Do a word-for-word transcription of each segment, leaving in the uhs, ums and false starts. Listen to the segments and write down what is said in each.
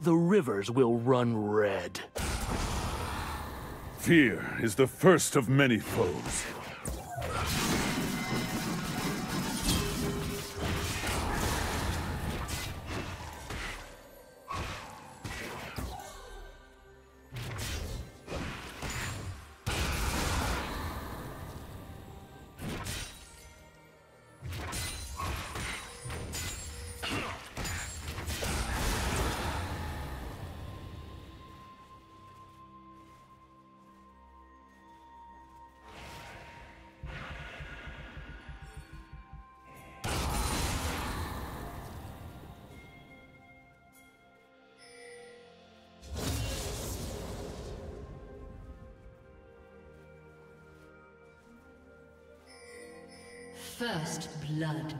the rivers will run red. Fear is the first of many foes. First blood.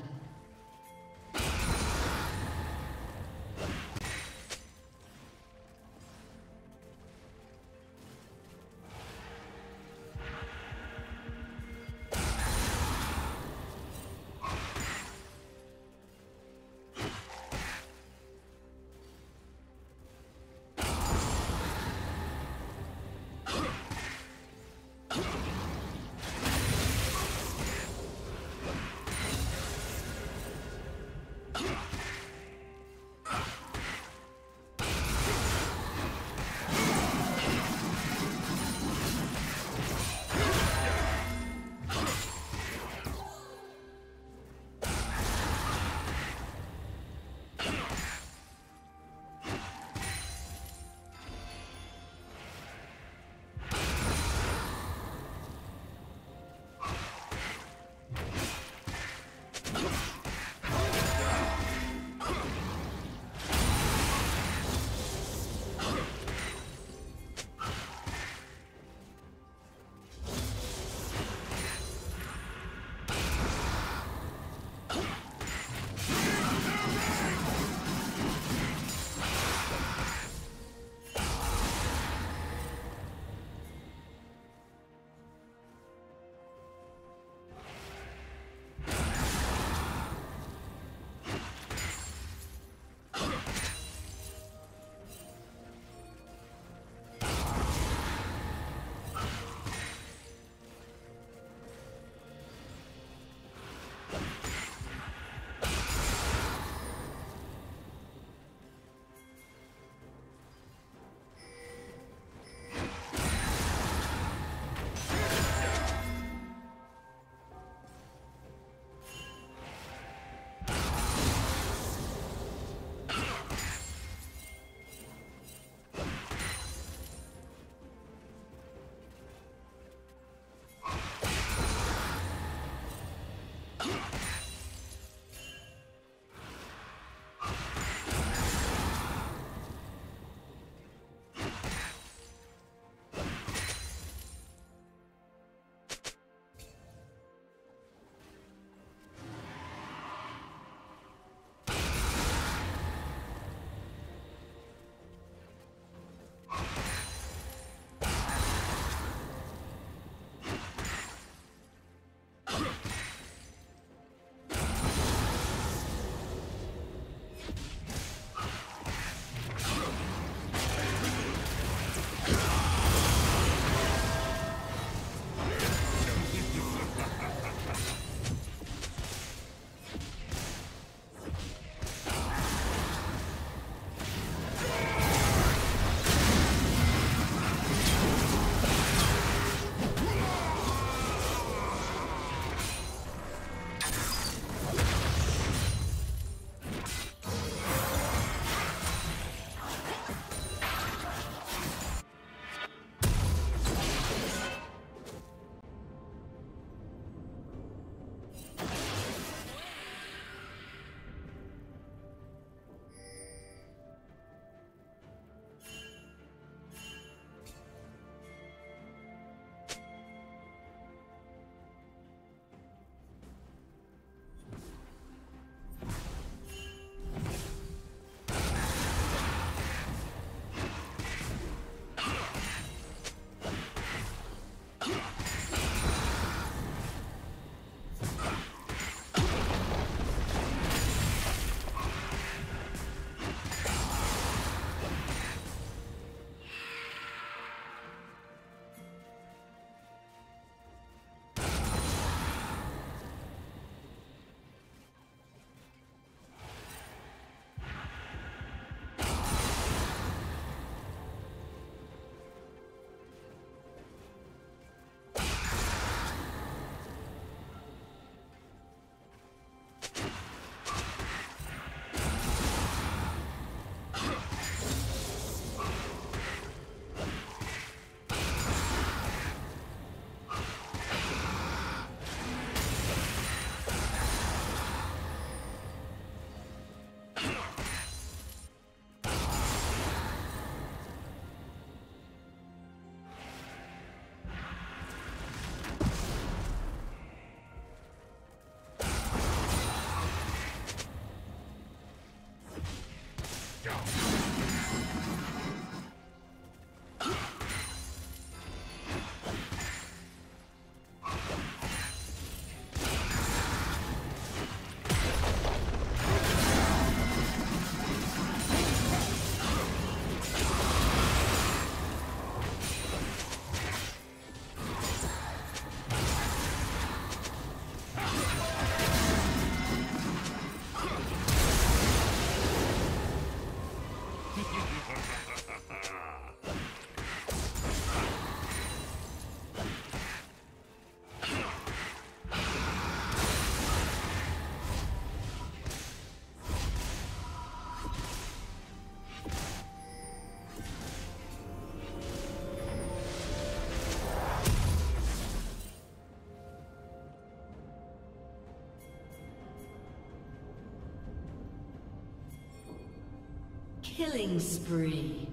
Killing spree.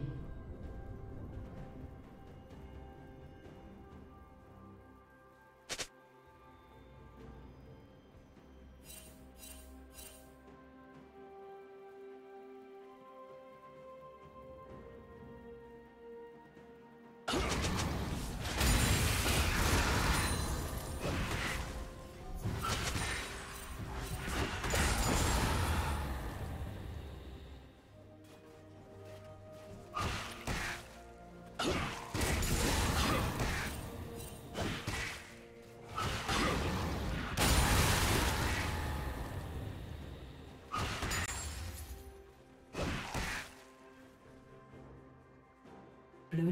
Blue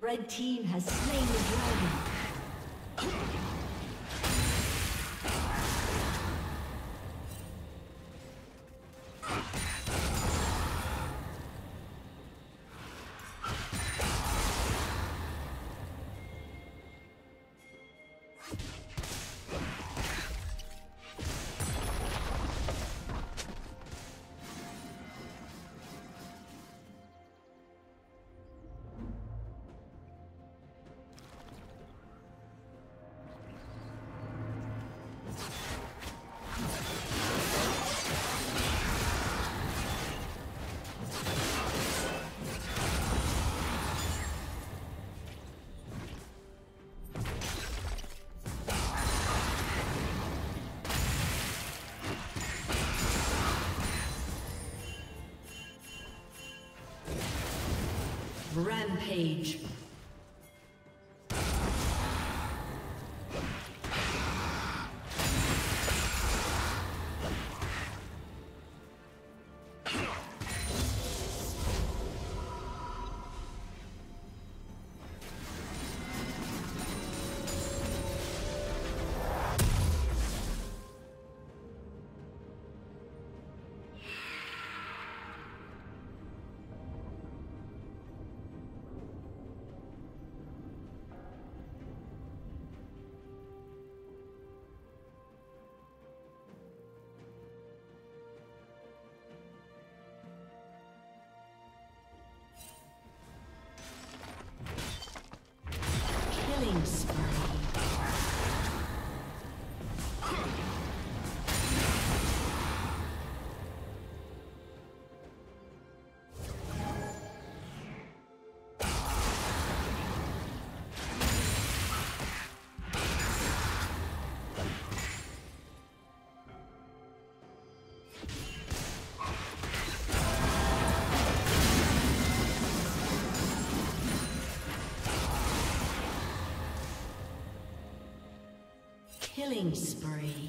The red team has slain the dragon. Rampage. Killing spree.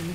Blue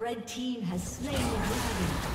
Red team has slain the dragon.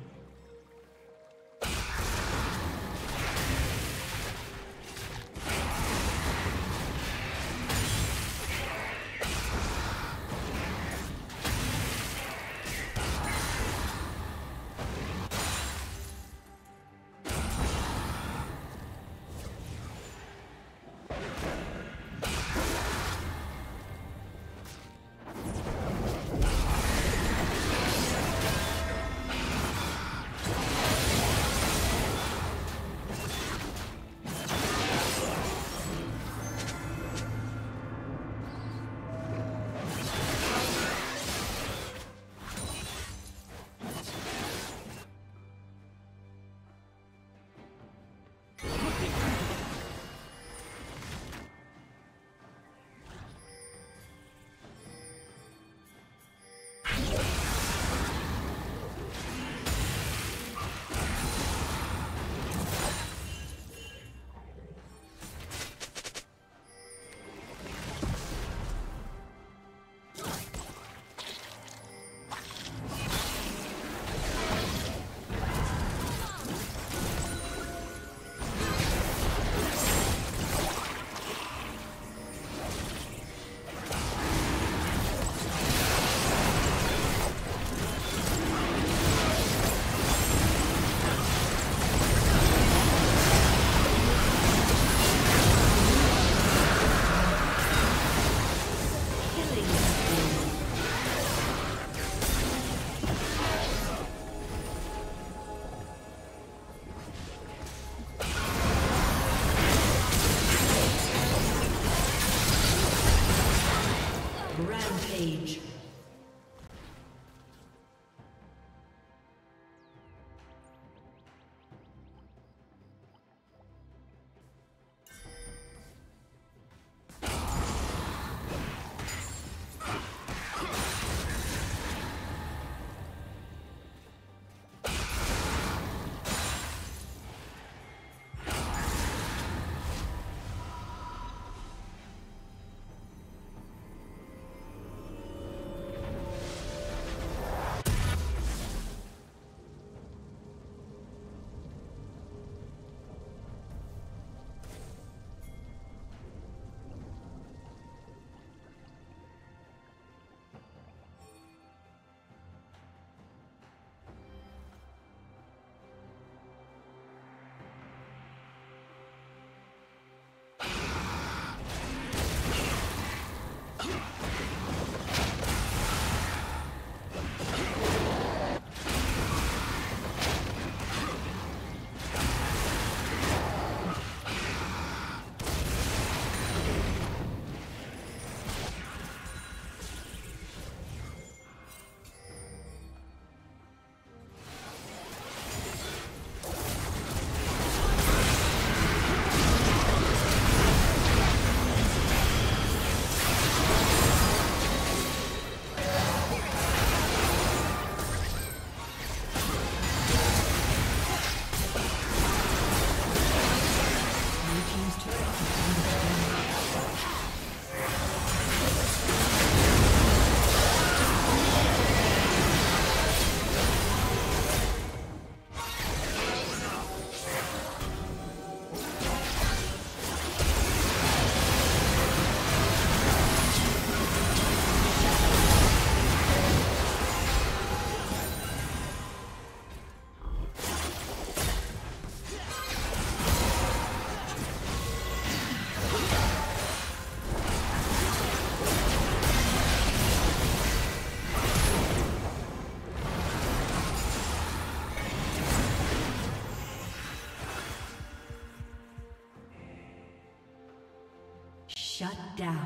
Shut down.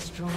Destroyed.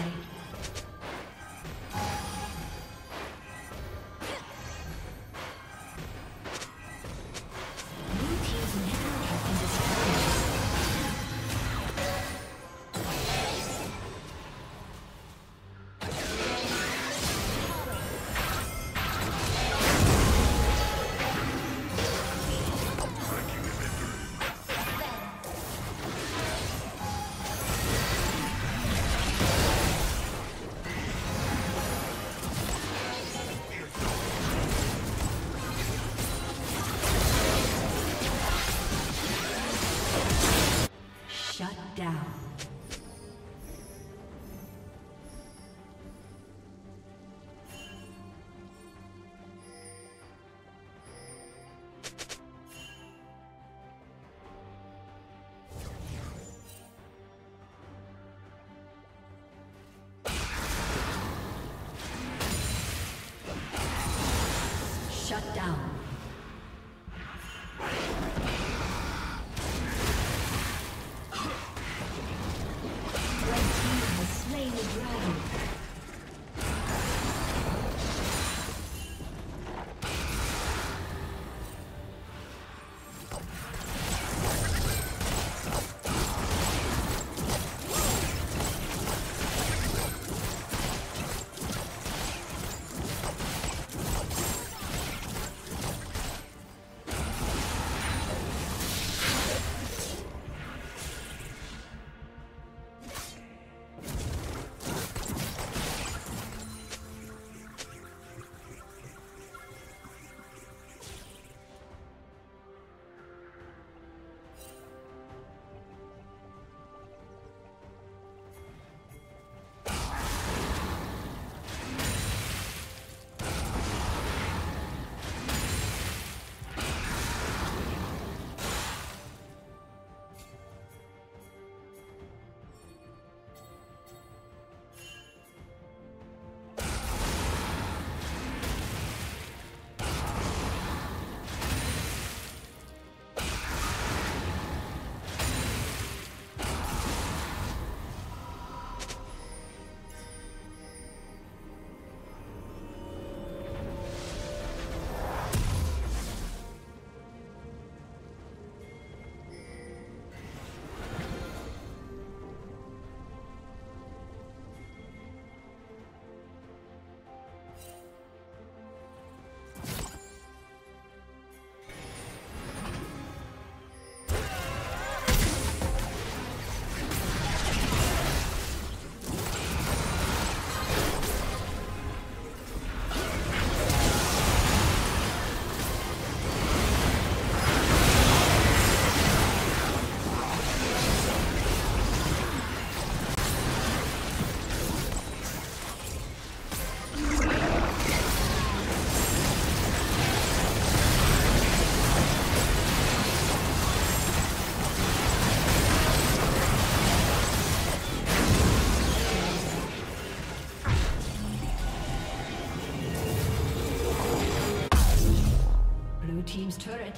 Shut down.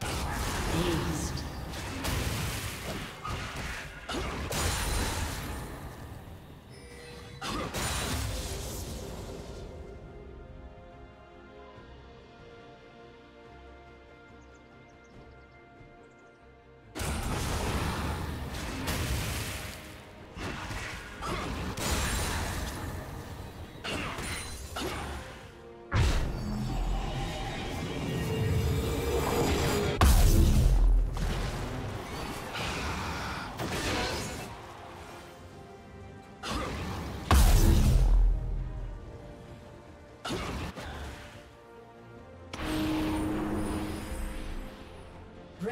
Aced.